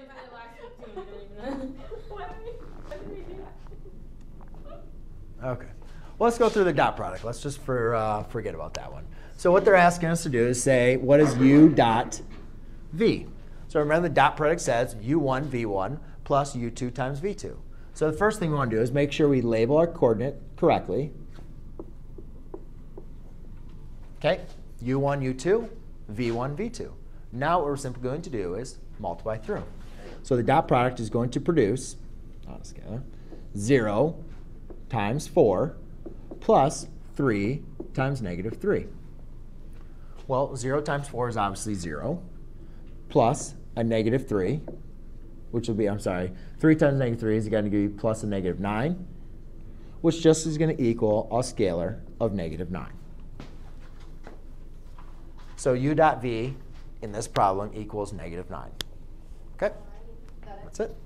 did that last week too. Why did we do that? Okay. Well, let's go through the dot product. Let's just forget about that one. So what they're asking us to do is say, what is u dot v? So remember, the dot product says u1, v1 plus u2 times v2. So the first thing we want to do is make sure we label our coordinate correctly. OK, u1, u2, v1, v2. Now what we're simply going to do is multiply through. So the dot product is going to produce 0 times 4 plus 3 times negative 3. Well, 0 times 4 is obviously 0 plus a negative 3, which will be, 3 times negative 3 is going to give you plus a negative 9, which just is going to equal a scalar of negative 9. So u dot v in this problem equals negative 9. OK? That's it.